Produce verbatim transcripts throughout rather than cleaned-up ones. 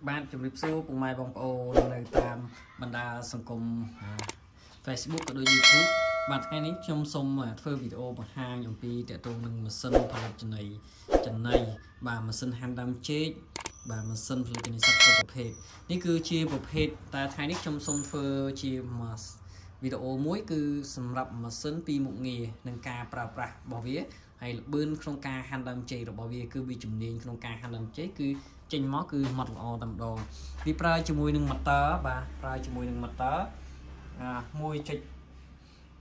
Ban chụp clip siêu cùng mai bóng ô nơi tam banda đa sòng cùng Facebook và đôi YouTube. Bạn ngày ní trong xong mà phơi video bằng hai dòng pi để tôi nâng mà sân thằng chân này chân này bà mà sân hàng đam chết bà mà sân là cái này sắp phải tập hết. Ní cứ chia tập hết ta thay ní trong xong phơi chia mà video mỗi cứ sầm lập mà sân pi một nghề nâng ca prà prà bảo vía hay là bơn không ca hàng đam chết rồi bảo vía cứ bị chủng nên không ca hàng đam chết cứ trên mó cứ mặt lò đầm đòn đi prai cho môi nâng mặt tớ bà prai cho môi nâng mặt tớ à, môi chịch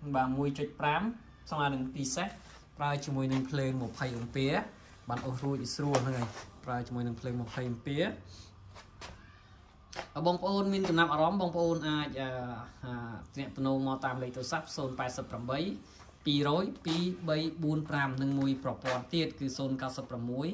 bà môi chịch prám xong là đừng tí xét prai cho môi nâng lên một hai đồng pía bạn ô ruồi xua này prai cho môi nâng lên một hai đồng pía ở bông ôn mình từ năm ở đó bông ôn à tiệm tàu mò tam lấy tàu sắp sơn bài sập làm bấy pi rối pi bay buôn pram nâng môi pro pro tiệt cứ sơn cao sập làm muối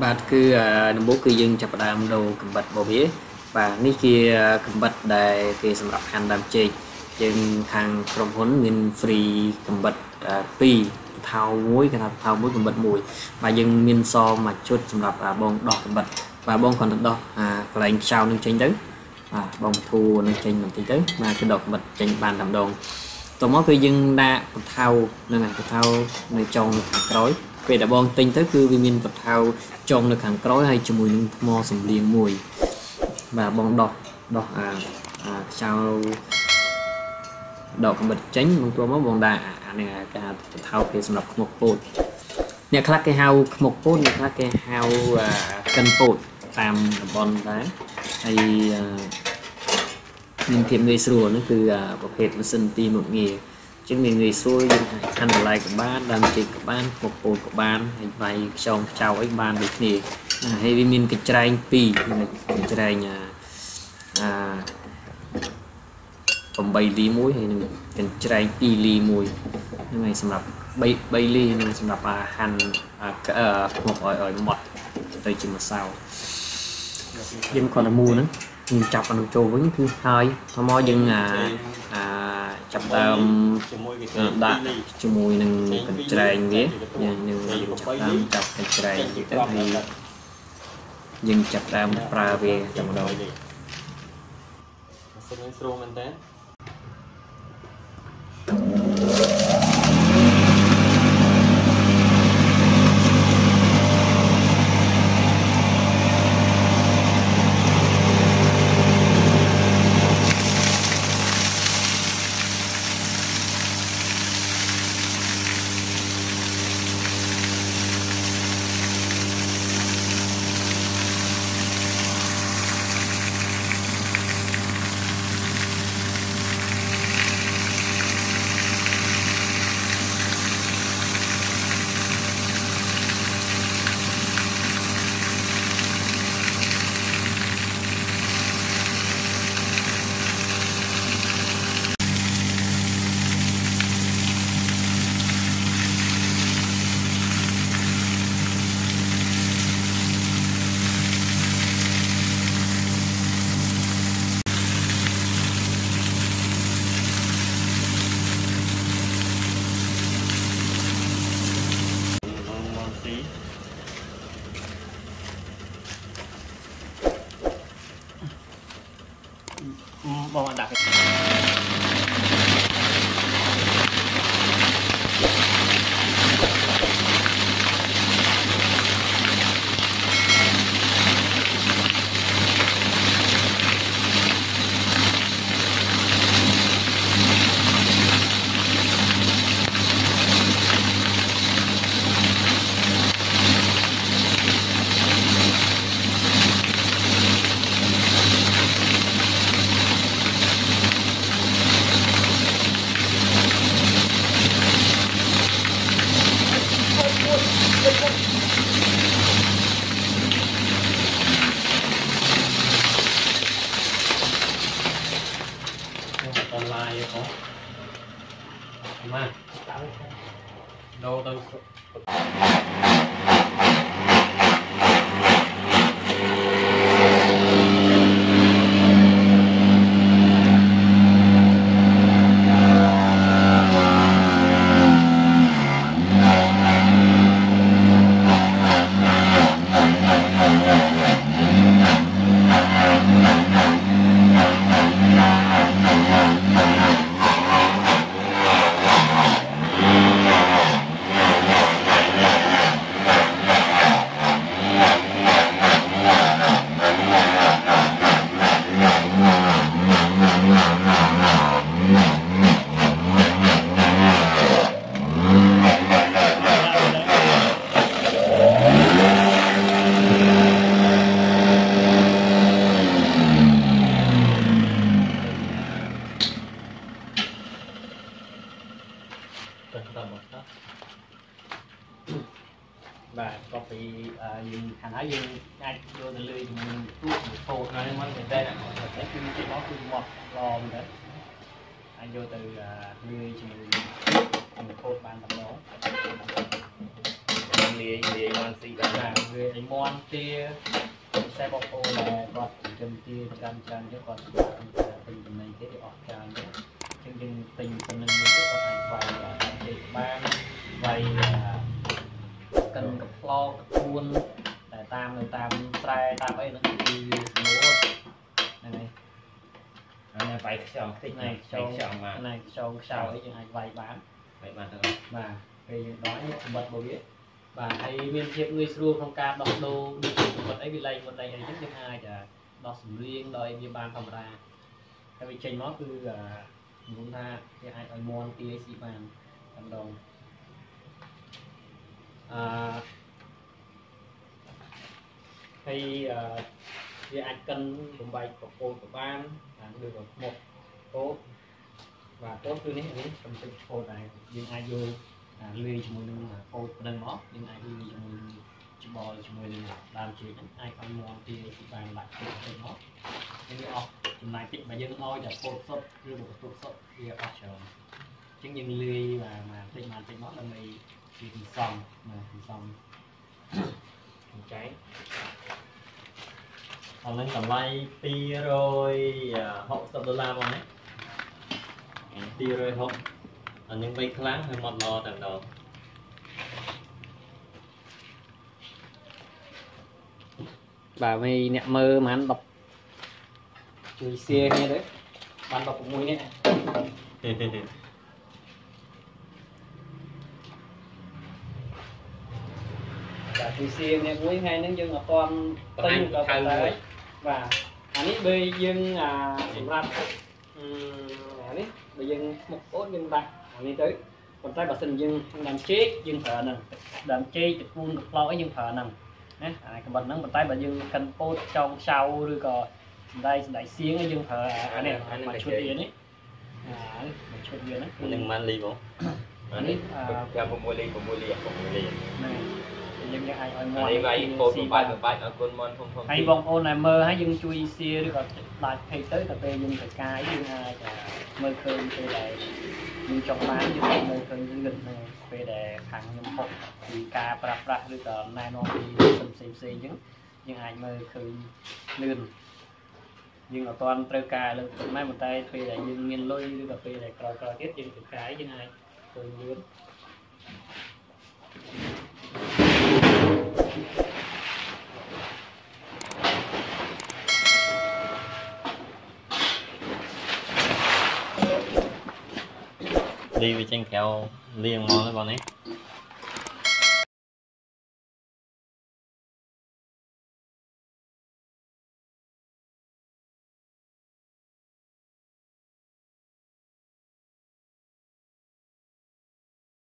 bạn cứ nông bố cứ dưng chập đam đồ cầm bật bò bía và ní kia cầm bật đại thì sản phẩm hàng đam chơi nhưng hàng trong huấn miền free cầm bật pi thao muối cái thao thao muối cầm bật mùi và dưng miền so mà chút sản phẩm bông đỏ cầm bật và bông còn được đỏ à lại sao nên tránh đấy à bông thu nên tránh làm tí đấy mà cái đỏ cầm bật tránh bàn làm đồ tôi nói cứ dưng đã thao nên này thao này trong rối về đã bong tinh tới cứ viên vật thao trong được hàng cối hay cho mùi nung mò sầm liền mùi và bong đọt đọt à, à sao đọt bật tránh bong tua máu bong đà này là cái thao kia sầm lập một bột nhà khác cái hao một bột nhà khác cái hao cân bột tam bong đá hay mình thêm người sủa nó cứ có thể nó sinh tim một nghề chứ mình người xui ăn lại của bạn làm gì của bạn một bộ của bạn vài chồng chào anh bạn được gì hay vì mình cái trai pi cái trai nhà còn bay ly muối hay cái trai pi ly muối như này xem là bay bay ly này xem là hành một ở ở mọt đây chỉ một sao nhưng còn là mua nữa mình chọc vào chỗ vẫn cứ hơi thôi mò dừng à chập tam đã chum mùi nâng cẩn trang nhé nhưng chập tam chập cẩn trang thì tất nhiên nhưng chập tam pra về trong đầu bỏ đặt mà đâu đâu và có bị dùng hàng hóa dùng ai vô từ lưới mình tuốt mình khô rồi nên mình đây là mình sẽ kêu cái đó kêu ngọt lò mình đấy anh vô từ lưới thì mình khô bàn tập đó lưới lưới mòn xì đó là lưới đánh mòn tia xe bọc ô là còn chân tia chân chân chứ còn tình mình cái điều ọt chân chứ nhưng tình tình mình cái con này vài là để ban vài cần cặp lo cặp buôn để tam người tam trai tam ấy nó đi múa này này này vài sòng tinh này sòng mà này sòng sào ấy chẳng hạn vài bán vài bán thôi mà về nói bật bồi biết và hay biên chế người xưa không ca đọc đồ bật ấy bị lây một lây này rất thứ hai là đọc riêng đòi biên ban thầm ra cái vị trình nó cứ là chúng ta cái ai còn mòn tia xi bàn cầm đồng hay về ăn cân cùng bài của cô của ban là người của một tốt và tốt như thế này trong trường cô này nhưng ai vô lười chúng mình là cô đang mót nhưng ai lười chúng mình chúng bò chúng mình làm chuyện ai không ngon thì chúng ta lại không mót nhưng họ chúng này chuyện mà dân nói là cô sốt như một cô sốt kia họ chờ chứ nhưng lười và mà trên màn trên mót là mình thì xong mà thì xong trái còn lên tầm vay ti rồi hậu sập đô la vào đấy ti rồi hậu ở những vay kháng hay mọt lò tận đầu bà mày nhẹ mơ mà anh đọc chui xe nghe đấy bạn đọc cũng mùi nè xì nè cuối hai nước dân là con tinh và tới và anh ấy bây dân à làm anh ấy bây dân một ốt dân bạc anh ấy tới còn tay bà sinh dân làm chết dân thợ nè làm chi chụp vuông được lo cái dân thợ nè nè còn nắng bàn tay bà dân cần ốt trong sau rồi còn đây đại xiên cái dân thợ anh này mà chuyên viên ấy chuyên viên ấy nhưng mà ly bộ anh ấy ra một mùi ly một mùi ly một mùi ly hay vậy cô tụi bay tụi bay ở con mon không không hay vòng ô này mơ hay dưng chui xia rồi còn lại thầy tới cà phê dưng phải cài dưng hai mơ cơn về để dưng trong bán dưng mơ cơn dưng định về để thằng nhung phục thì cà prà prà rồi còn nay non đi sầm sầm sê dưng dưng hai mơ cơn lươn dưng là toàn trơ cà lên tụi mai một tay về để dưng nghiền lôi rồi cà phê để còi còi tiếp dưng phải cài dưng hai cơn lươn đi về trên kẹo liền mòn đấy bọn ấy.